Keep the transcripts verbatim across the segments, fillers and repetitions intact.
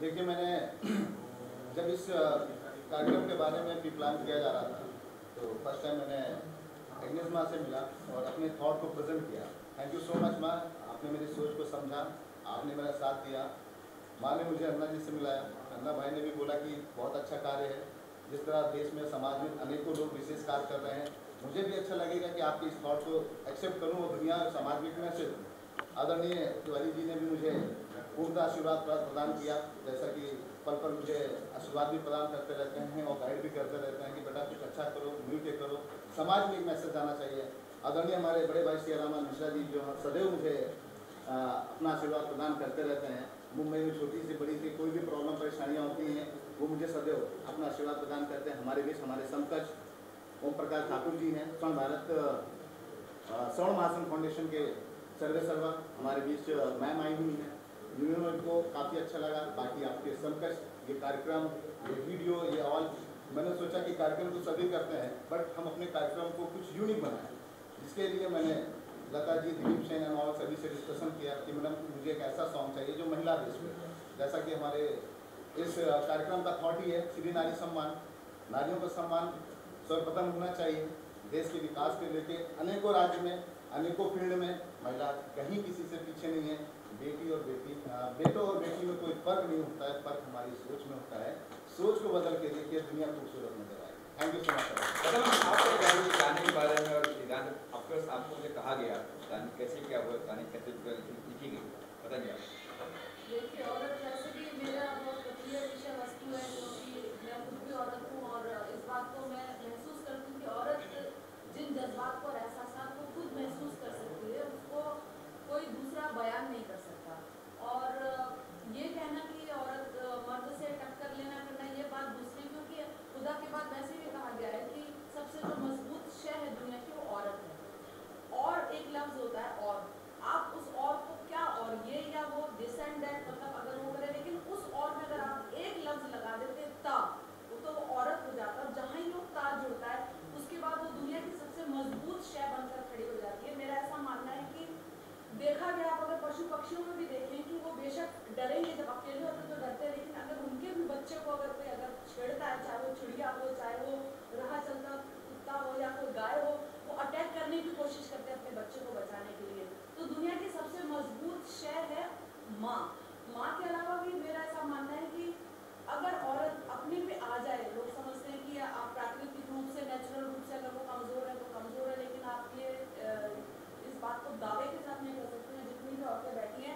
देखिए, मैंने जब इस कार्यक्रम के बारे में भी प्लान किया जा रहा था तो फर्स्ट टाइम मैंने एग्नेस माँ से मिला और अपने थॉट को प्रेजेंट किया। थैंक यू सो मच माँ, आपने मेरी सोच को समझा, आपने मेरा साथ दिया। माँ ने मुझे अन्ना जी से मिलाया, अन्ना भाई ने भी बोला कि बहुत अच्छा कार्य है, जिस तरह देश में समाज में अनेकों लोग विशेष कार्य कर रहे हैं। मुझे भी अच्छा लगेगा कि आपके इस थॉट को एक्सेप्ट करूं और दुनिया और समाज में एक मैसेज दूँ। आदरणीय तिवारी जी ने भी मुझे पूर्ण आशीर्वाद प्रदान किया, जैसा कि पल पल मुझे आशीर्वाद भी प्रदान करते रहते हैं और गाइड भी करते रहते हैं कि बेटा कुछ अच्छा करो, मिल के करो, समाज में एक मैसेज जाना चाहिए। आदरणीय हमारे बड़े भाई श्री राम मिश्रा जी जो सदैव मुझे अपना आशीर्वाद प्रदान करते रहते हैं। मुंबई में छोटी से बड़ी से कोई भी प्रॉब्लम परेशानियाँ होती हैं, वो मुझे सदैव अपना आशीर्वाद प्रदान करते हैं। हमारे बीच हमारे समकक्ष ओम प्रकाश ठाकुर जी हैं, स्वर्ण भारत स्वर्ण महासम फाउंडेशन के सर्वे सर्वा हमारे बीच मैम आई हुई हैं, जिन्होंने उनको काफ़ी अच्छा लगा। बाकी आपके समकक्ष ये कार्यक्रम, ये वीडियो, ये ऑल, मैंने सोचा कि कार्यक्रम तो सभी करते हैं बट हम अपने कार्यक्रम को कुछ यूनिक बनाएं, जिसके लिए मैंने लता जी, दिलीप सिंह एंड ऑल सभी से डिस्कशन किया कि मैडम मुझे एक ऐसा सॉन्ग चाहिए जो महिला बेस में, जैसा कि हमारे इस कार्यक्रम का थॉट ही है श्री नारी सम्मान, नारियों का सम्मान सर्वप्रथम होना चाहिए। देश के विकास के लेके अनेकों राज्य में, अनेकों फील्ड में महिला कहीं किसी से पीछे नहीं है। बेटी और बेटी बेटों और बेटी में कोई फर्क नहीं होता है, फर्क हमारी सोच में होता है। सोच को बदल के देखिए, दुनिया खूबसूरत नजर आएगी। Thank you so much. गाने के बारे में और गाने अफकोर्स आपको मुझे कहा गया गाने कैसे क्या हुआ, गाने कैसे लिखी गई, पता नहीं आपको? देखिए, और जैसे कि मेरा बहुत प्रिय विषय वस्तु है जो कि मैं खुद भी औरत हूँ और इस बात को मैं महसूस करती हूँ कि औरत जिन जज्बात को और एहसास को खुद महसूस कर सकती है, उसको कोई दूसरा बयान नहीं कर सकता। और ये कहना कि औरत मर्द से टक्कर लेना करना ये बात दूसरी, क्योंकि खुदा के बाद वैसे भी कहा गया है कि सबसे जो मजबूत शह है दुनिया की वो औरत है। और एक लफ्ज होता है और, आप उस और को क्या और ये या वो दिस एंड दैट मतलब अगर वो करे, लेकिन उस और में अगर आप एक लफ्ज लगा देते ता, वो तो वो औरत हो जाता है। जहाँ ही लोग ता जुड़ता है उसके बाद वो दुनिया की सबसे मजबूत शह बनकर खड़ी हो जाती है। मेरा ऐसा मानना है कि देखा गया, आप अगर पशु पक्षियों में भी देखें कि वो बेशक डरेंगे जब अकेले होते तो डरते हैं, लेकिन अगर उनके भी बच्चे को अगर कोई अगर छेड़ता है, चाहे वो चिड़िया हो, चाहे वो रहा चलता कुत्ता हो या कोई गाय हो, वो अटैक करने की कोशिश करते हैं अपने बच्चे को बचाने के लिए। तो दुनिया की सबसे मजबूत शय है माँ। माँ के अलावा भी मेरा ऐसा मानना है कि अगर औरत अपने पे आ जाए, लोग समझते हैं कि आप प्राकृतिक रूप से, नेचुरल रूप से अगर वो कमज़ोर है तो कमज़ोर है, लेकिन आपके बात को दावे के साथ नहीं कर सकते हैं जितनी भी औरतें बैठी हैं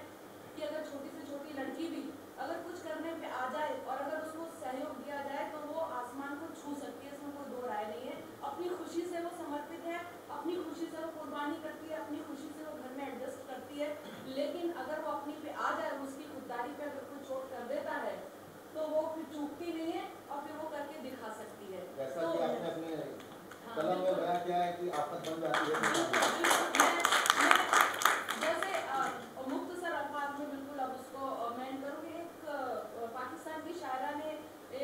कि अगर छोटी से छोटी लड़की भी अगर कुछ करने पे आ जाए और अगर उसको सहयोग दिया जाए तो वो आसमान को छू सकती है, इसमें कोई दो राय नहीं है। अपनी खुशी से वो समर्पित है, अपनी खुशी से वो कुर्बानी करती है, अपनी खुशी से वो घर में एडजस्ट करती है, लेकिन अगर वो अपनी पे आ जाए, उसकी खुददारी पर अगर कोई चोट कर देता है तो वो फिर चूकती नहीं है और फिर वो करके दिखा सकती है। जैसा कि आपने अपने कलम में बयान किया है कि आफत बन जाती है, पाकिस्तान की शायरा ने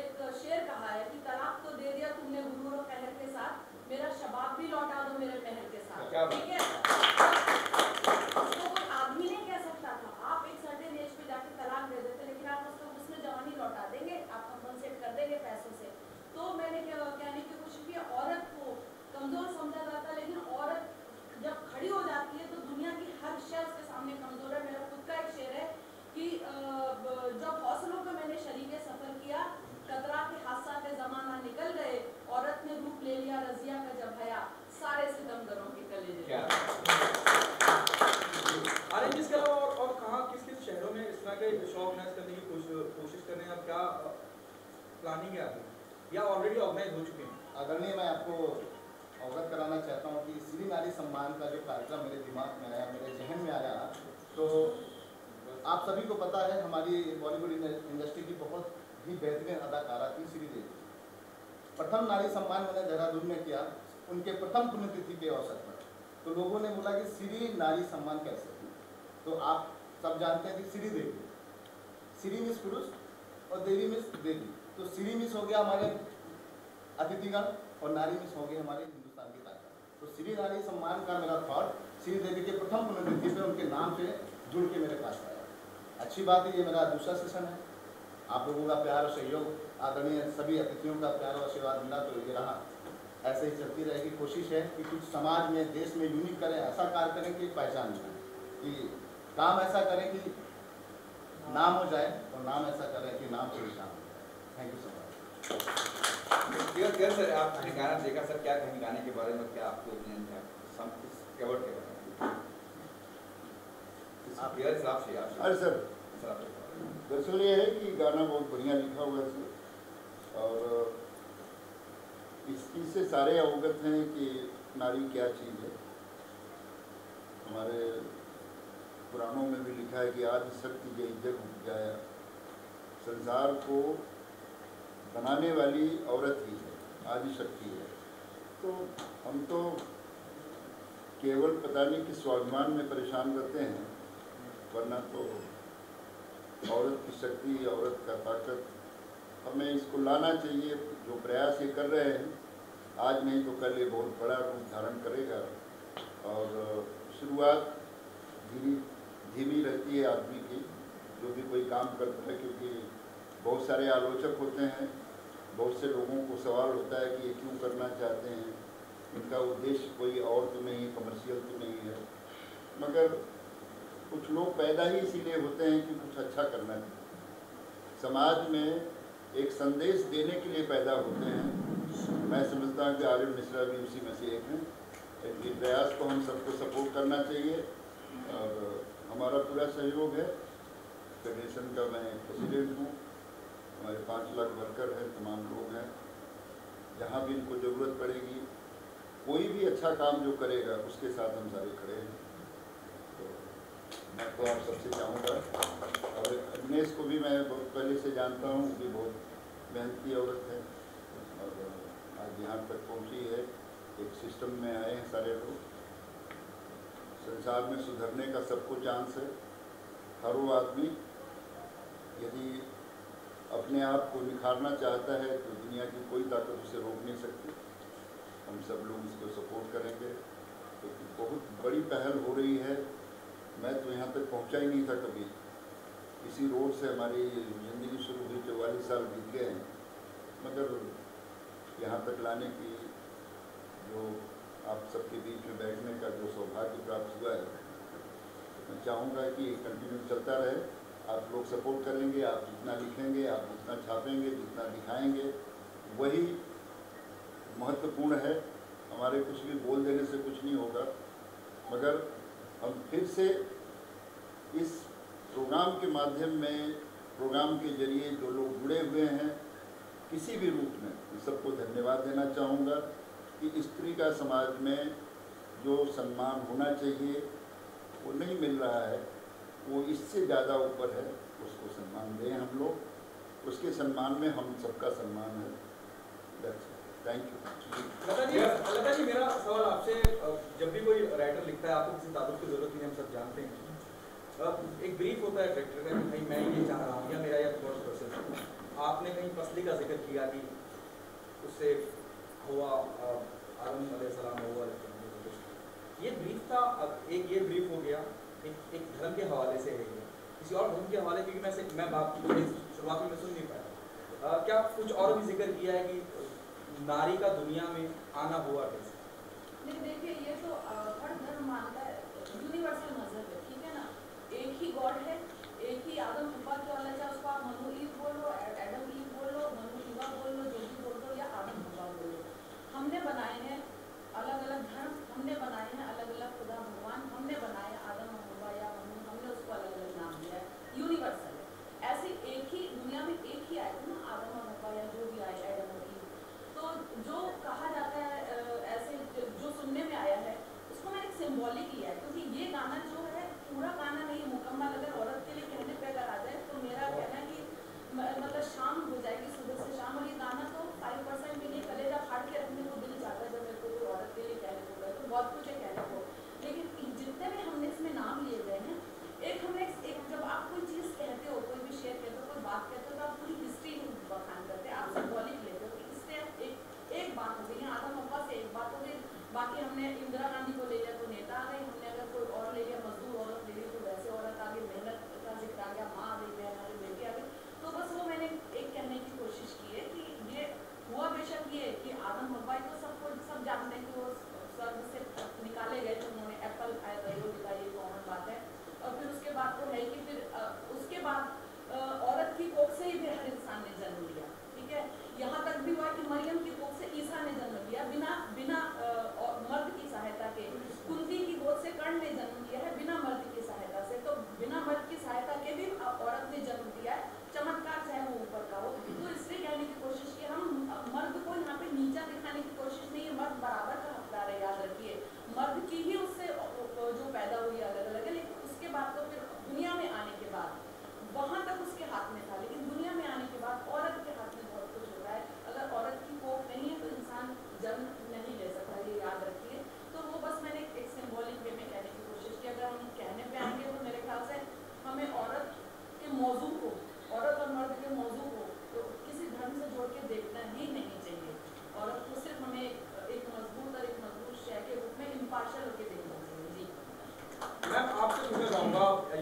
एक शेर कहा है कि तलाक तो दे दिया तुमने गुरूर और कहर के साथ, मेरा शबाब भी लौटा दो मेरे महर के साथ। ठीक है, उसको कोई आदमी नहीं कह सकता था। आप एक सर्टेन एज पे जाके तलाक दे देते, लेकिन आप उसको उसमें जवानी लौटा देंगे, आप कंपनसेट कर देंगे पैसों से। तो मैंने क्या कहने की कोशिश की, औरत को कमजोर समझा जाता, लेकिन औरत जब खड़ी हो जाती है तो दुनिया की हर शय उसके सामने कमजोर है। मेरा खुद का एक शेर है कि जब हौसलों पे मैंने शरीके सफर किया, कतरा के हादसा पे जमाना निकल गए, औरत ने रूप ले लिया रजिया का जब हया, सारे सितमगरों के कलेजे। अरे इसके अलावा और और कहाँ किस किस शहरों में इस तरह के शो ऑर्गेनाइज करने की कोशिश कर रहे हैं, अब क्या प्लानिंग है आपकी या ऑलरेडी ऑर्गेनाइज हो चुके हैं? अगर नहीं, मैं आपको अवगत कराना चाहता हूँ कि श्री नारी सम्मान का जो कार्यक्रम मेरे दिमाग में आया, मेरे जहन में आया, तो आप सभी को पता है हमारी बॉलीवुड इंडस्ट्री की बहुत ही बेहतरीन अदाकारा थी श्रीदेवी। प्रथम नारी सम्मान मैंने देहरादून में किया, उनके प्रथम पुण्यतिथि के अवसर पर तो लोगों ने बोला कि श्री नारी सम्मान कैसे थी? तो आप सब जानते हैं कि श्रीदेवी, श्री मिस पुरुष और देवी मिस देवी, तो श्री मिस हो गया हमारे अतिथिगण और नारी मिस हो गए हमारे हिंदुस्तान की ताकत। तो श्री नारी सम्मान का मेरा थॉट श्रीदेवी के प्रथम पुण्यतिथि पर उनके नाम से जुड़ के मेरे पास आया। अच्छी बात है, ये मेरा दूसरा सेशन है। आप लोगों का प्यार और सहयोग, आदरणीय सभी अतिथियों का प्यार और आशीर्वाद मिला, तो ये रहा, ऐसे ही चलती रहेगी। कोशिश है कि कुछ समाज में, देश में यूनिक करें, ऐसा कार्य करें कि पहचान मिले, कि काम ऐसा करें कि नाम हो जाए और नाम ऐसा करें कि नाम से निशान हो जाए। Thank you so much. Clear clear sir, आपने गाना देखा सर, क्या कहीं गाने के बारे में क्या आपको कवर के आप यार साहब से यार अरे सर दरअसल ये है कि गाना बहुत बढ़िया लिखा हुआ है सर, और इस चीज़ से सारे अवगत हैं कि नारी क्या चीज़ है। हमारे पुराणों में भी लिखा है कि आदि शक्ति ये जग उपजाया, संसार को बनाने वाली औरत ही है, आदि शक्ति है। तो हम तो केवल पता नहीं कि स्वाभिमान में परेशान रहते हैं, वरना तो औरत की शक्ति, औरत का ताकत, हमें इसको लाना चाहिए। जो प्रयास ये कर रहे हैं, आज नहीं तो कल ये बहुत बड़ा रूप धारण करेगा। और शुरुआत धीमी धीमी रहती है आदमी की, जो भी कोई काम करता है, क्योंकि बहुत सारे आलोचक होते हैं, बहुत से लोगों को सवाल होता है कि ये क्यों करना चाहते हैं, इनका उद्देश्य कोई और तो नहीं, कमर्शियल तो नहीं है। मगर कुछ लोग पैदा ही इसीलिए होते हैं कि कुछ अच्छा करना चाहिए, समाज में एक संदेश देने के लिए पैदा होते हैं। मैं समझता हूँ कि आर्यन मिश्रा भी उसी में से एक हैं। इनके प्रयास को हम सबको सपोर्ट करना चाहिए और हमारा पूरा सहयोग है। फेडरेशन का मैं प्रेसिडेंट हूँ, हमारे पाँच लाख वर्कर हैं, तमाम लोग हैं, जहाँ भी इनको ज़रूरत पड़ेगी। कोई भी अच्छा काम जो करेगा उसके साथ हम सारे खड़े हैं। तो मैं तो आप सबसे चाहूँगा, और अग्नेस को भी मैं बहुत पहले से जानता हूँ कि बहुत मेहनती औरत है और आज यहाँ तक पहुँची है। एक सिस्टम में आए हैं सारे लोग, संसार में सुधरने का सबको चांस है। हर वो आदमी यदि अपने आप को निखारना चाहता है तो दुनिया की कोई ताकत उसे रोक नहीं सकती। हम सब लोग इसको सपोर्ट करेंगे, क्योंकि बहुत बड़ी पहल हो रही है। मैं तो यहाँ तक पहुँचा ही नहीं था कभी। इसी रोड से हमारी ज़िंदगी शुरू हुई, चौवालीस साल बीत गए हैं, मगर यहाँ तक लाने की जो आप सबके बीच में बैठने का जो सौभाग्य प्राप्त हुआ है, मैं चाहूँगा कि कंटिन्यू चलता रहे। आप लोग सपोर्ट करेंगे, आप जितना लिखेंगे, आप जितना छापेंगे, जितना दिखाएँगे, वही महत्वपूर्ण है। हमारे कुछ भी बोल देने से कुछ नहीं होगा। मगर हम फिर से इस प्रोग्राम के माध्यम में, प्रोग्राम के जरिए जो लोग जुड़े हुए हैं किसी भी रूप में, मैं सबको धन्यवाद देना चाहूँगा कि स्त्री का समाज में जो सम्मान होना चाहिए वो नहीं मिल रहा है, वो इससे ज़्यादा ऊपर है। उसको सम्मान दें हम लोग, उसके सम्मान में हम सबका सम्मान है। That's thank you. Lata ji, Lata ji मेरा सवाल आपसे, जब भी कोई राइटर लिखता है आपको किसी ताबूत की जरूरत नहीं, हम सब जानते हैं। एक ब्रीफ होता है राइटर का, कहीं मैं ये चाह रहा हूँ या मेरा यह थॉट प्रोसेस। आपने कहीं पसली का जिक्र किया कि उससे हुआ आदम अलैहिस्सलाम हुआ, ये ब्रीफ था। अब एक ये ब्रीफ हो गया, एक एक धर्म के हवाले से है, किसी और धर्म के हवाले, क्योंकि मैं मैं बात शुरुआत में मैं सुन नहीं पाया। क्या कुछ और भी जिक्र किया है कि नारी का दुनिया में आना हुआ कैसे? नहीं देखिए, ये तो हर धर्म मानता है, यूनिवर्सल मजहब है, ठीक है ना। एक ही गॉड है, एक ही आदम हवा के वाला, चाहे उसको आप मनु ईव बोल लो, एडम ईव बोल लो, मनु ईवा बोल लो, जो भी बोल लो, या आदम हवा बोल लो। हमने बनाए हैं अलग अलग धर्म, हमने बनाए हैं अलग अलग खुदा भगवान, हमने बनाए आदम हवा या मनु, हमने उसको अलग अलग नाम दिया है। यूनिवर्सल है, ऐसे एक ही दुनिया में एक ही आए ना, आदम हवा या जो भी आए एडम। तो जो कहा जाता है ऐसे जो सुनने में आया है उसको मैंने एक सिम्बॉलिक किया है, क्योंकि तो ये गाना जो है पूरा गाना नहीं मुकम्मल अगर औरत के लिए कहने पे अगर आ जाए तो मेरा कहना है कि मतलब शाम हो जाएगी सुबह से शाम। और ये गाना तो फाइव परसेंट भी नहीं, कलेजा फाड़ के रखने को दिल जाता है जब मेरे को कोई औरत के लिए कहने को गए, तो बहुत कुछ है कहने को। लेकिन जितने भी हमने इसमें नाम लिए गए हैं, एक हमें एक जब आप कोई चीज़ कहते हो, कोई भी शेयर कहते हो, कोई बात कहते हो, तो आप पूरी हिस्ट्री बखान करते हैं, आप सिम्बॉलिक लेते हो। एक एक बात हो गई है आदम हवा से, एक बात हो गई। बाकी हमने इंदिरा गांधी को ले लिया तो नेता आ गई, हमने अगर कोई और ले लिया मजदूर औरत ले लिया तो वैसे औरत आ गई, मेहनत का जिक्र आ गया, माँ आ गई, बहन आ गई, बेटी आ गई। तो बस वो मैंने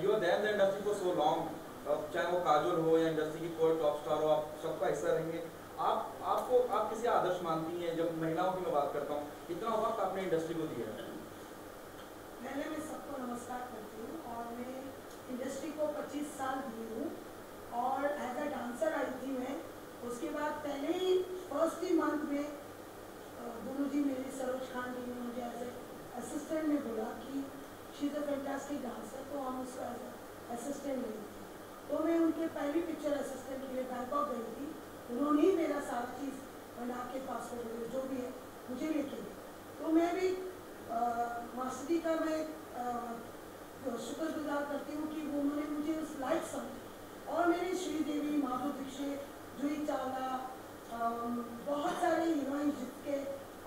you are there in the industry for so long, चाहे वो काजोल हो या इंडस्ट्री की कोई टॉप स्टार हो, आप सबका हिस्सा रहेंगे। आप आपको आप किसी आदर्श मानती हैं? जब महिलाओं की मैं बात करता हूँ, इतना वक्त आपने इंडस्ट्री को दिया है। पहले मैं सबको नमस्कार करती हूँ और मैं इंडस्ट्री को पच्चीस साल दी हूँ और एज अ डांसर आई थी मैं। उसके बाद पहले ही फर्स्ट ही मंथ में गुरु जी मेरे सरोज खान जी ने मुझे एज ए असिस्टेंट में बोला कि she is a fantastic dancer, तो हम उसको एज ए असिस्टेंट ले लेते। तो मैं उनके पहली पिक्चर असिस्टेंट के लिए बैंकॉक गई थी, उन्होंने ही मेरा सारा चीज़ बना के पासपोर्ट जो भी है मुझे लेके गई। तो मैं भी मास्टर जी का मैं शुक्रगुजार करती हूँ कि वो उन्होंने मुझे उस लाइक समझा। और मेरी श्रीदेवी, माधुरी दीक्षित, जूही चावला, बहुत सारे हीरोइन जितके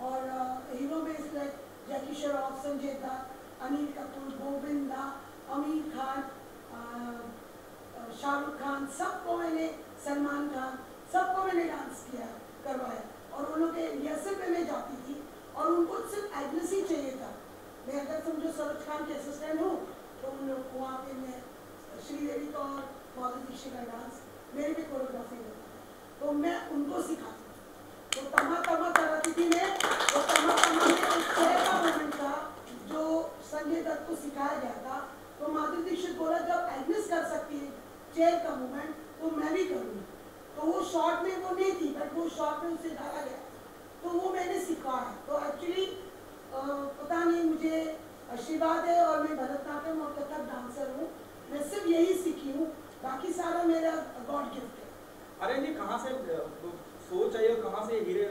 और हीरो में इस लाइक जैकी श्रॉफ, संजय दत्त, अनिल गोविंदा, आमिर खान, शाहरुख खान, सबको मैंने, सलमान खान, सबको मैंने डांस किया करवाया। और उन लोग के रिहर्सल में मैं जाती थी और उनको सिर्फ एग्नेस ही चाहिए था। मैं अगर समझो सरोज खान के असिस्टेंट हूँ तो उन लोग को वहाँ पे मैं श्रीदेवी का और माधुरी दीक्षित का डांस मेरे भी कोरियोग्राफी में तो मैं उनको सिखाती थी। तो तमा तमा कराती थी मैं। तो तमा तमा मोमेंट था जो संजय दत्त को सिखाया गया था। तो माधुरी दीक्षित बोला जब एग्नेस कर सकती है चेयर का मूवमेंट तो मैं भी करूँगी। तो वो शॉट में वो नहीं थी बट वो शॉट में उसे डाला गया, तो वो मैंने सिखाया। तो एक्चुअली पता नहीं मुझे आशीर्वाद है और मैं भरतनाट्यम और कथक डांसर हूँ। मैं सिर्फ यही सीखी हूँ, बाकी सारा मेरा गॉड गिफ्ट है। अरे जी, कहाँ से सोच आई और कहाँ से हीरे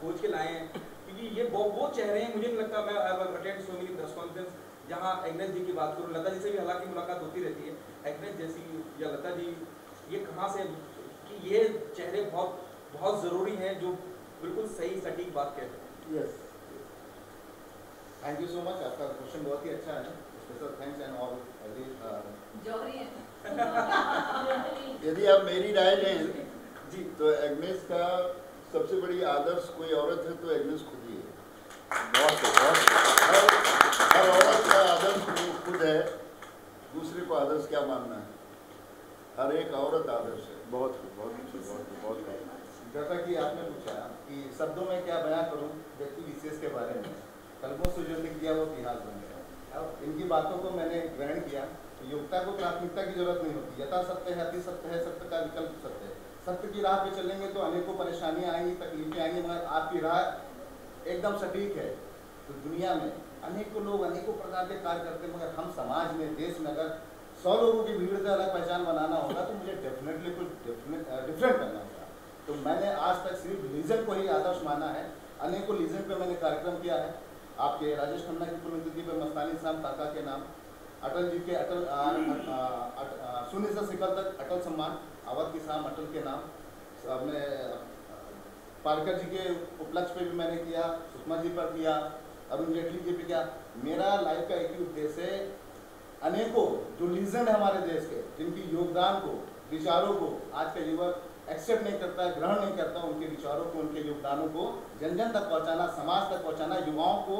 खोज के लाए हैं? क्योंकि ये वो चेहरे हैं, मुझे नहीं लगता मैं attend so many press conference जहाँ एग्नेस जी की बात करूँ, लता जी से भी हालांकि मुलाकात होती रहती है, एग्नेस जैसी या लता जी, ये कहाँ से कि ये चेहरे बहुत बहुत ज़रूरी हैं जो बिल्कुल सही सटीक बात कहते हैं। Yes, thank you so much. आपका क्वेश्चन बहुत ही अच्छा है, special thanks and all every. यदि आप मेरी राय लें जी तो एग्नेस का सबसे बड़ी आदर्श कोई औरत है तो एग्नेस खुद ही है। बहुत बहुत हर औरत का आदर्श खुद है, दूसरे को आदर्श क्या मानना है। हर एक औरत आदर्श है। बहुत बहुत बहुत बहुत जैसा कि आपने पूछा कि शब्दों में क्या बयान करूं व्यक्ति विशेष के बारे में, कलमों से जो लिख दिया वो इतिहास बन गया। अब इनकी बातों को मैंने ग्रहण किया। योग्यता को प्राथमिकता की जरूरत नहीं होती। यथा सत्य है, अति सत्य है, सत्य का विकल्प सत्य है। सत्य की राह पे चलेंगे तो अनेकों परेशानियाँ आएंगी, तकलीफें आएंगी, मगर आपकी राह एकदम सटीक है। तो दुनिया में अनेकों लोग अनेकों प्रकार के कार्य करते हैं, मगर हम समाज में, देश में अगर सौ लोगों की भीड़ से अलग पहचान बनाना होगा तो मुझे डेफिनेटली कुछ डिफरेंट करना होगा। तो मैंने आज तक सिर्फ रीजन को ही आदर्श माना है। अनेकों रीजन पे मैंने कार्यक्रम किया है। आपके राजेश खन्ना की पुण्यतिथि पर मस्तानी शाम काका के नाम, अटल जी के अटल शून्य से शिखर तक अटल सम्मान, अवध की शाम अटल के नाम, अपने पारकर जी के उपलक्ष्य पे भी मैंने किया, सुषमा जी पर किया, अरुण जेटली जी भी क्या। मेरा लाइफ का एक ही उद्देश्य है अनेकों जो लीजेंड है हमारे देश के, जिनकी योगदान को, विचारों को आज का युवा एक्सेप्ट नहीं करता, ग्रहण नहीं करता, उनके विचारों को, उनके योगदानों को जन जन तक पहुंचाना, समाज तक पहुंचाना, युवाओं को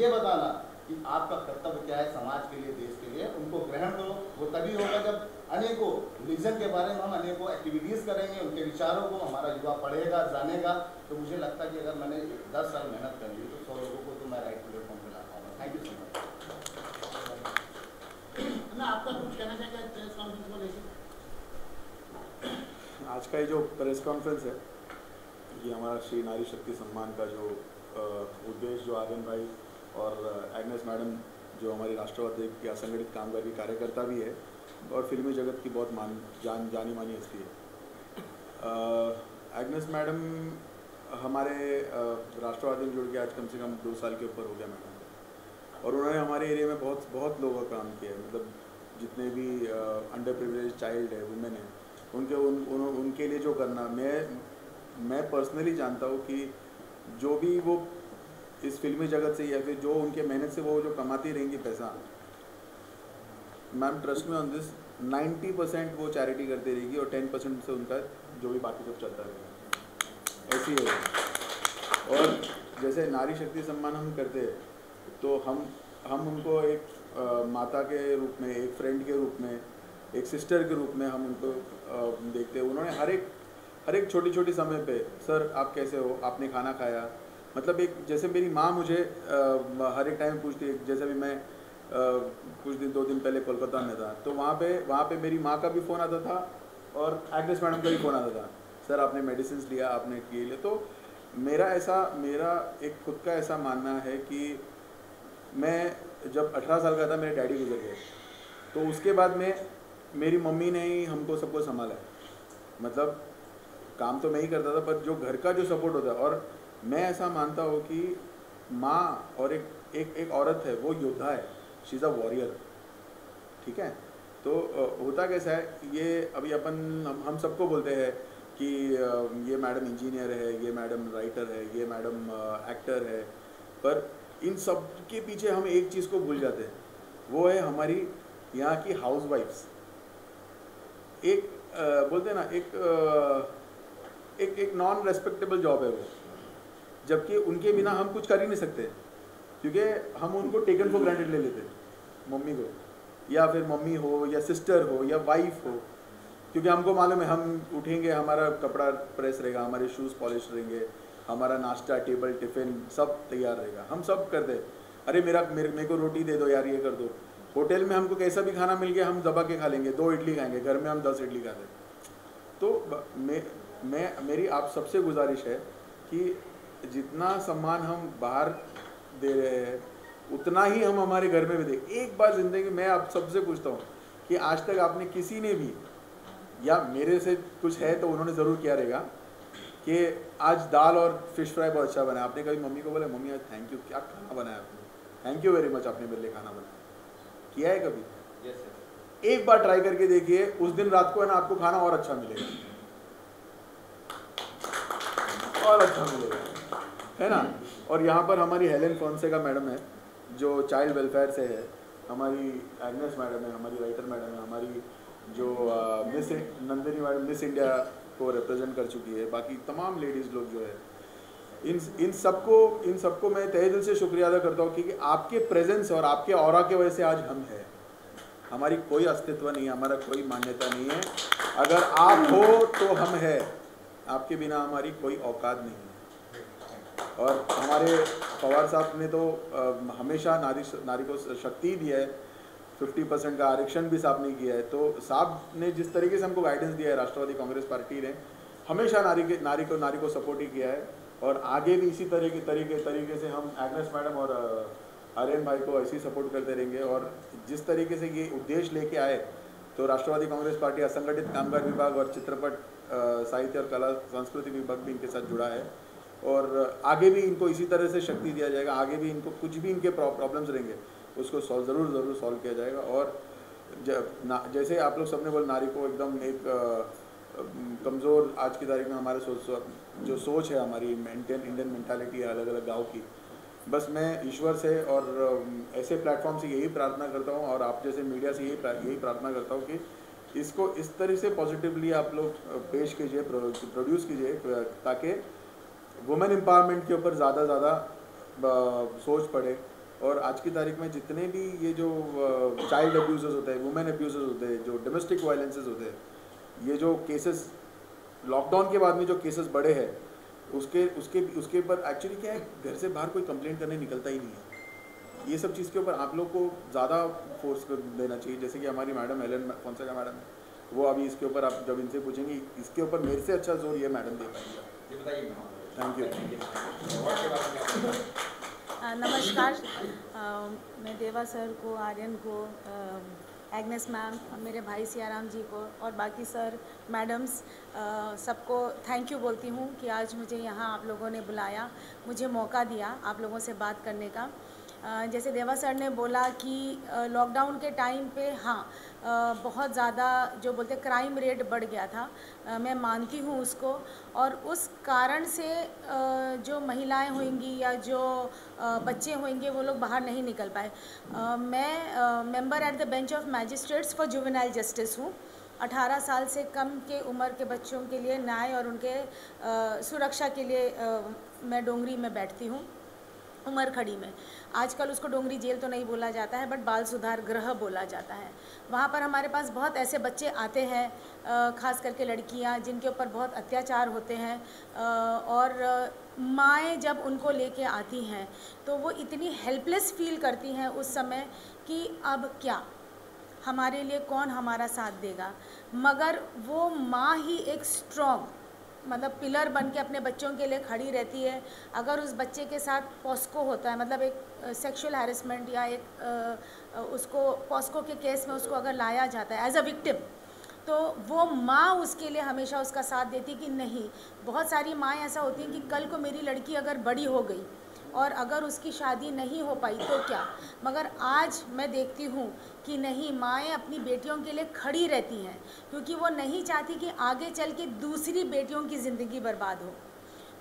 ये बताना कि आपका कर्तव्य क्या है समाज के लिए, देश के लिए। उनको ग्रहण करो। वो तभी होगा जब अनेकों लीजेंड के बारे में हम अनेकों एक्टिविटीज़ करेंगे, उनके विचारों को हमारा युवा पढ़ेगा, जानेगा। तो मुझे लगता है कि अगर मैंने दस साल मेहनत कर ली तो सौ लोगों को मैं राइट प्लेटफॉर्म पे लाता हूँ। Thank you so much. ना आपका कुछ कहना चाहिए प्रेस कॉन्फ्रेंस को लेकर? आज का ये जो प्रेस कॉन्फ्रेंस है ये हमारा श्री नारी शक्ति सम्मान का जो उद्देश्य जो आर्यन भाई और एग्नेस मैडम जो हमारी राष्ट्रवादी की असंगठित कामगार की कार्यकर्ता भी है और फिल्मी जगत की बहुत मान जान जानी मानी हस्ती है, एग्नेस मैडम हमारे राष्ट्रवादी में जुड़ के आज कम से कम दो साल के ऊपर हो गया मैडम। और उन्होंने हमारे एरिया में बहुत बहुत लोगों का काम किया है। मतलब जितने भी अंडर प्रिविलेज चाइल्ड है, वुमेन है, उनके उन, उन उनके लिए जो करना, मैं मैं पर्सनली जानता हूँ कि जो भी वो इस फिल्मी जगत से या फिर जो उनके मेहनत से वो जो कमाती रहेंगी पैसा, मैम ट्रस्ट में ऑन दिस नाइन्टी परसेंट वो चैरिटी करती रहेगी और टेन परसेंट से उनका जो भी बाकी सब चलता रहेगा, ऐसी है। और जैसे नारी शक्ति सम्मान हम करते हैं तो हम हम उनको एक माता के रूप में, एक फ्रेंड के रूप में, एक सिस्टर के रूप में हम उनको देखते हैं। उन्होंने हर एक हर एक छोटी छोटी समय पे, सर आप कैसे हो, आपने खाना खाया, मतलब एक जैसे मेरी माँ मुझे हर एक टाइम पूछती है। जैसे भी मैं कुछ दिन दो दिन पहले कोलकाता में था तो वहाँ पे वहाँ पे मेरी माँ का भी फ़ोन आता था और एग्नेस मैडम का भी फ़ोन आता था, सर आपने मेडिसिन लिया, आपने ये लिया। तो मेरा ऐसा मेरा एक खुद का ऐसा मानना है कि मैं जब अठारह साल का था मेरे डैडी गुजर गए, तो उसके बाद में मेरी मम्मी ने ही हमको सबको संभाला है। मतलब काम तो मैं ही करता था पर जो घर का जो सपोर्ट होता है, और मैं ऐसा मानता हूँ कि माँ और एक एक एक औरत है वो योद्धा है, शी इज़ अ वॉरियर, ठीक है। तो होता कैसा है ये, अभी अपन हम, हम सबको बोलते हैं कि ये मैडम इंजीनियर है, ये मैडम राइटर है, ये मैडम एक्टर है, पर इन सब के पीछे हम एक चीज़ को भूल जाते हैं, वो है हमारी यहाँ की हाउसवाइफ्स। एक आ, बोलते हैं ना एक आ, एक एक नॉन रेस्पेक्टेबल जॉब है वो, जबकि उनके बिना हम कुछ कर ही नहीं सकते, क्योंकि हम उनको टेकन फॉर ग्रांटेड ले लेते हैं, मम्मी को, या फिर मम्मी हो या सिस्टर हो या वाइफ हो, क्योंकि हमको मालूम है हम उठेंगे हमारा कपड़ा प्रेस रहेगा, हमारे शूज़ पॉलिश रहेंगे, हमारा नाश्ता टेबल टिफ़िन सब तैयार रहेगा, हम सब कर दे, अरे मेरा मेरे मेरे को रोटी दे दो यार, ये कर दो। होटल में हमको कैसा भी खाना मिल गया हम दबा के खा लेंगे, दो इडली खाएंगे, घर में हम दस इडली खाते। तो मैं मैं मेरी आप सबसे गुजारिश है कि जितना सम्मान हम बाहर दे रहे हैं उतना ही हम हमारे घर में भी दें। एक बार ज़िंदगी मैं आप सबसे पूछता हूँ कि आज तक आपने किसी ने भी, या मेरे से कुछ है तो उन्होंने ज़रूर किया रहेगा कि आज दाल और फिश फ्राई बहुत अच्छा बनाया, आपने कभी मम्मी को बोला मम्मी आज थैंक यू, क्या खाना बनाया आपने, थैंक यू वेरी मच, आपने मेरे लिए खाना बनाया, किया है कभी? Yes yes, sir. एक बार ट्राई करके देखिए, उस दिन रात को है ना आपको खाना और अच्छा मिलेगा, और अच्छा मिलेगा, है ना। और यहाँ पर हमारी हेलेन फोनसे का मैडम है जो चाइल्ड वेलफेयर से है, हमारी एग्नेस मैडम है, हमारी राइटर मैडम है, हमारी जो miss Nandini madam miss India को रिप्रेजेंट कर चुकी है, बाकी तमाम लेडीज़ लोग जो है, इन इन सबको इन सबको मैं तहे दिल से शुक्रिया अदा करता हूँ, क्योंकि आपके प्रेजेंस और आपके ऑरा के वजह से आज हम हैं। हमारी कोई अस्तित्व नहीं है, हमारा कोई मान्यता नहीं है, अगर आप हो तो हम है, आपके बिना हमारी कोई औकात नहीं है। और हमारे पवार साहब ने तो आ, हमेशा नारी नारी को शक्ति दिया है, पचास परसेंट का आरक्षण भी साहब ने किया है, तो साहब ने जिस तरीके से हमको गाइडेंस दिया है, राष्ट्रवादी कांग्रेस पार्टी ने हमेशा नारी के नारी को नारी को सपोर्ट ही किया है, और आगे भी इसी तरीके तरीके तरीके से हम एग्नेस मैडम और आर्यन भाई को ऐसे ही सपोर्ट करते रहेंगे। और जिस तरीके से ये उद्देश्य लेके आए तो राष्ट्रवादी कांग्रेस पार्टी असंगठित कामगार विभाग और चित्रपट साहित्य और कला संस्कृति विभाग भी इनके साथ जुड़ा है, और आगे भी इनको इसी तरह से शक्ति दिया जाएगा, आगे भी इनको कुछ भी इनके प्रॉब्लम्स रहेंगे उसको सॉल्व ज़रूर ज़रूर सॉल्व किया जाएगा। और ज, जैसे आप लोग सबने बोला नारी को एकदम एक कमज़ोर आज की तारीख में हमारे सोच जो सोच है हमारी इंडियन इंडियन मेंटालिटी है अलग अलग गांव की, बस मैं ईश्वर से और ऐसे प्लेटफॉर्म से यही प्रार्थना करता हूँ और आप जैसे मीडिया से यही प्रा, यही प्रार्थना करता हूँ कि इसको इस तरह से पॉजिटिवली आप लोग पेश कीजिए, प्रोड्यूस कीजिए, ताकि वुमेन एम्पावरमेंट के ऊपर ज़्यादा ज़्यादा सोच पड़े। और आज की तारीख में जितने भी ये जो चाइल्ड अब्यूज़र्स होते हैं, वुमेन अब्यूज़र्स होते हैं, जो डोमेस्टिक वायलेंसेस होते हैं, ये जो केसेस लॉकडाउन के बाद में जो केसेस बढ़े हैं, उसके उसके उसके ऊपर एक्चुअली क्या है, घर से बाहर कोई कंप्लेंट करने निकलता ही नहीं है। ये सब चीज़ के ऊपर आप लोग को ज़्यादा फोर्स देना चाहिए, जैसे कि हमारी मैडम हेलन फोनसेका मैडम है, वो अभी इसके ऊपर आप जब इनसे पूछेंगी इसके ऊपर मेरे से अच्छा जोर ये मैडम दे पाएंगे। Thank you. नमस्कार, मैं देवा सर को, आर्यन को, एग्नेस मैम, मेरे भाई सियाराम जी को और बाकी सर मैडम्स सबको थैंक यू बोलती हूँ कि आज मुझे यहाँ आप लोगों ने बुलाया, मुझे मौका दिया आप लोगों से बात करने का। जैसे देवा सर ने बोला कि लॉकडाउन के टाइम पे हाँ बहुत ज़्यादा जो बोलते क्राइम रेट बढ़ गया था, मैं मानती हूँ उसको, और उस कारण से जो महिलाएं होंगी या जो बच्चे होंगे वो लोग बाहर नहीं निकल पाए। मैं member at the bench of magistrates for juvenile justice हूँ। अठारह साल से कम के उम्र के बच्चों के लिए न्याय और उनके सुरक्षा के लिए मैं डोंगरी में बैठती हूँ। उमरखड़ी में। आजकल उसको डोंगरी जेल तो नहीं बोला जाता है, बट बाल सुधार गृह बोला जाता है। वहाँ पर हमारे पास बहुत ऐसे बच्चे आते हैं, ख़ास करके लड़कियाँ, जिनके ऊपर बहुत अत्याचार होते हैं, और माएँ जब उनको लेके आती हैं तो वो इतनी हेल्पलेस फील करती हैं उस समय कि अब क्या, हमारे लिए कौन हमारा साथ देगा। मगर वो माँ ही एक स्ट्रॉन्ग, मतलब पिलर बन के अपने बच्चों के लिए खड़ी रहती है। अगर उस बच्चे के साथ पॉस्को होता है, मतलब एक सेक्सुअल हैरेसमेंट या एक आ, उसको पॉस्को के केस में उसको अगर लाया जाता है एज अ विक्टिम, तो वो माँ उसके लिए हमेशा उसका साथ देती कि नहीं। बहुत सारी माँ ऐसा होती हैं कि कल को मेरी लड़की अगर बड़ी हो गई और अगर उसकी शादी नहीं हो पाई तो क्या, मगर आज मैं देखती हूँ कि नहीं, माएँ अपनी बेटियों के लिए खड़ी रहती हैं, क्योंकि वो नहीं चाहती कि आगे चल के दूसरी बेटियों की ज़िंदगी बर्बाद हो।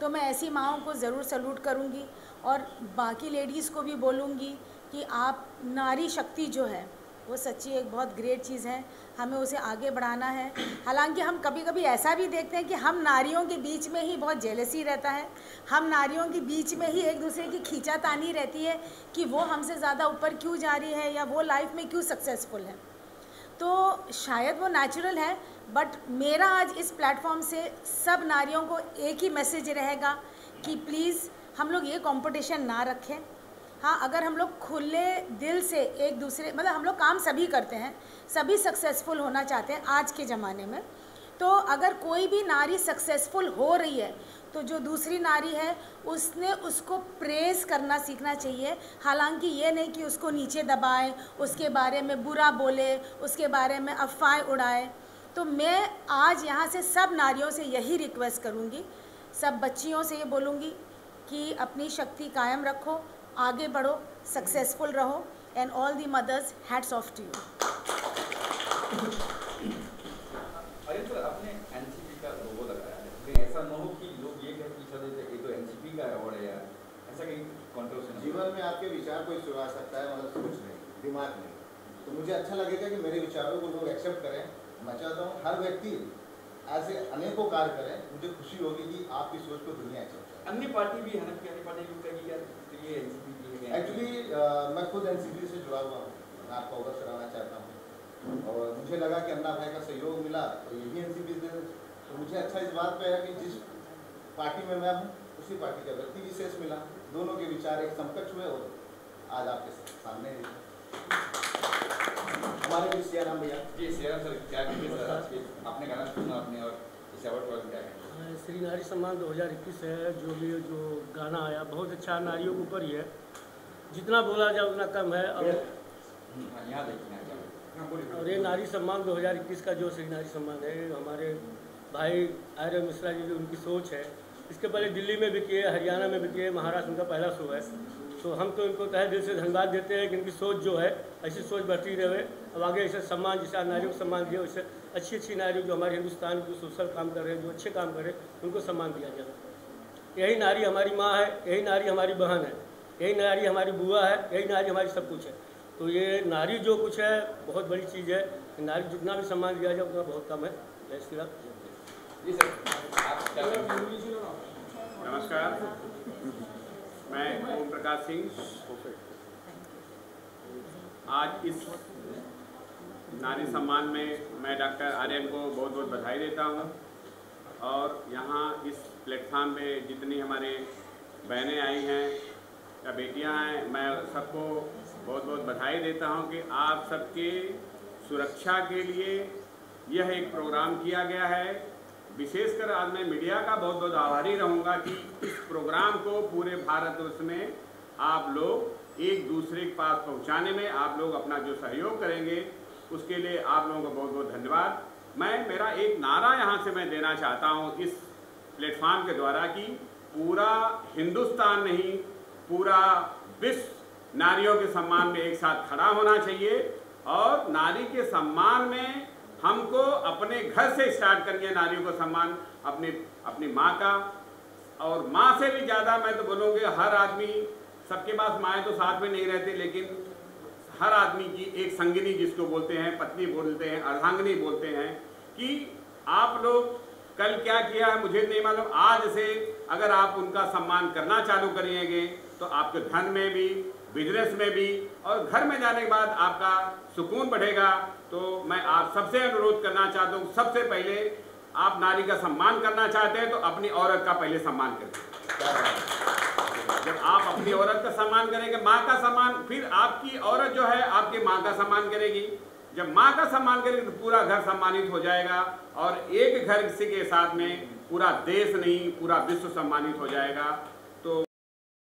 तो मैं ऐसी माँओं को ज़रूर सल्यूट करूँगी और बाकी लेडीज़ को भी बोलूँगी कि आप, नारी शक्ति जो है वो सच्ची एक बहुत ग्रेट चीज़ है, हमें उसे आगे बढ़ाना है। हालांकि हम कभी कभी ऐसा भी देखते हैं कि हम नारियों के बीच में ही बहुत जेलसी रहता है, हम नारियों के बीच में ही एक दूसरे की खींचातानी रहती है कि वो हमसे ज़्यादा ऊपर क्यों जा रही है या वो लाइफ में क्यों सक्सेसफुल है। तो शायद वो नेचुरल है, बट मेरा आज इस प्लेटफॉर्म से सब नारियों को एक ही मैसेज रहेगा कि प्लीज़ हम लोग ये कॉम्पिटिशन ना रखें। हाँ, अगर हम लोग खुले दिल से एक दूसरे, मतलब हम लोग काम सभी करते हैं, सभी सक्सेसफुल होना चाहते हैं आज के ज़माने में, तो अगर कोई भी नारी सक्सेसफुल हो रही है तो जो दूसरी नारी है उसने उसको प्रेज़ करना सीखना चाहिए। हालांकि ये नहीं कि उसको नीचे दबाए, उसके बारे में बुरा बोले, उसके बारे में अफवाहें उड़ाए। तो मैं आज यहाँ से सब नारियों से यही रिक्वेस्ट करूँगी, सब बच्चियों से ये बोलूँगी कि अपनी शक्ति कायम रखो, आगे बढ़ो, सक्सेसफुल रहो, and all the mothers hats off to you. अरे सर, आपने एनसीपी का लोगो लगाया है, तो ऐसा न हो कि लोग ये कहें कि शायद ये तो एनसीपी का अवार्ड है यार, ऐसा कहीं कंट्रोवर्सी। जीवन में आपके विचार कोई सुना सकता है, मतलब सोच नहीं, दिमाग नहीं, तो मुझे अच्छा लगेगा कि मेरे विचारों को लोग एक्सेप्ट करें। मैं चाहता हूँ हर व्यक्ति ऐसे अनेकों कार्य करें, मुझे खुशी होगी कि आपकी सोच को दुनिया एक्सेप्ट करे। अन्य पार्टी भी है, अन्य पार्टी भी कहेगी यार एक्चुअली मैं खुद एनसीपी से जुड़ा हुआ हूँ, मैं आपको अवगत कराना चाहता हूँ, और मुझे लगा कि अन्ना भाई का सहयोग मिला तो ये भी एनसीपी से, तो मुझे अच्छा इस बात पे है कि जिस पार्टी में मैं हूँ उसी पार्टी का व्यक्ति विशेष मिला, दोनों के विचार एक समकक्ष हुए और आज आपके सामने हमारे भी सिया राम भैया जी। सिया राम सर, क्या आपने गाना सुना आपने, और इस अवार्ड पर क्या है? श्री नारी सम्मान दो हज़ार इक्कीस है, जो भी जो गाना आया बहुत अच्छा, नारियों के ऊपर ही है, जितना बोला जाए उतना कम है। और और ये नारी सम्मान दो हज़ार इक्कीस का जो श्री नारी सम्मान है, हमारे भाई आर्यन मिश्रा जी की उनकी सोच है। इसके पहले दिल्ली में भी किए, हरियाणा में भी किए, महाराष्ट्र उनका पहला शो है, तो हम तो इनको तहे दिल से धन्यवाद देते हैं कि इनकी सोच जो है, ऐसी सोच बढ़ती रहे। अब आगे ऐसे सम्मान, जैसे नारियों को सम्मान दिया, वैसे अच्छी अच्छी नारियों जो हमारे हिंदुस्तान जो सोशल काम कर रहे हैं, जो अच्छे काम कर रहे हैं, उनको सम्मान दिया जाए। यही नारी हमारी माँ है, यही नारी हमारी बहन है, यही नारी हमारी बुआ है, यही नारी हमारी सब कुछ है। तो ये नारी जो कुछ है बहुत बड़ी चीज़ है, नारी जितना भी सम्मान दिया जाए उतना बहुत कम है। नमस्कार, मैं ओम प्रकाश सिंह। आज इस नारी सम्मान में मैं डॉक्टर आर्यन को बहुत बहुत बधाई देता हूं, और यहां इस प्लेटफार्म में जितनी हमारे बहनें आई हैं या बेटियां हैं, मैं सबको बहुत बहुत बधाई देता हूं कि आप सबके सुरक्षा के लिए यह एक प्रोग्राम किया गया है। विशेषकर आज मैं मीडिया का बहुत बहुत आभारी रहूँगा कि इस प्रोग्राम को पूरे भारतवर्ष में आप लोग एक दूसरे के पास पहुँचाने में आप लोग अपना जो सहयोग करेंगे, उसके लिए आप लोगों का बहुत बहुत धन्यवाद। मैं मेरा एक नारा यहाँ से मैं देना चाहता हूँ इस प्लेटफॉर्म के द्वारा कि पूरा हिंदुस्तान नहीं, पूरा विश्व नारियों के सम्मान में एक साथ खड़ा होना चाहिए, और नारी के सम्मान में हमको अपने घर से स्टार्ट करके नारियों को सम्मान, अपने अपनी माँ का, और माँ से भी ज़्यादा मैं तो बोलूँगी हर आदमी, सबके पास माएँ तो साथ में नहीं रहती, लेकिन हर आदमी की एक संगिनी जिसको बोलते हैं, पत्नी बोलते हैं, अर्धांगिनी बोलते हैं, कि आप लोग कल क्या किया है मुझे नहीं मालूम, आज से अगर आप उनका सम्मान करना चालू करेंगे तो आपके धन में भी, बिजनेस में भी और घर में जाने के बाद आपका सुकून बढ़ेगा। तो मैं आप सबसे अनुरोध करना चाहता हूँ, सबसे पहले आप नारी का सम्मान करना चाहते हैं तो अपनी औरत का पहले सम्मान करें। जब आप अपनी औरत का सम्मान करेंगे, माँ का सम्मान, फिर आपकी औरत जो है आपकी माँ का सम्मान करेगी। जब माँ का सम्मान करेगी तो पूरा घर सम्मानित हो जाएगा और एक घर के साथ में पूरा देश नहीं पूरा विश्व सम्मानित हो जाएगा।